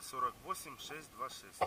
048 626.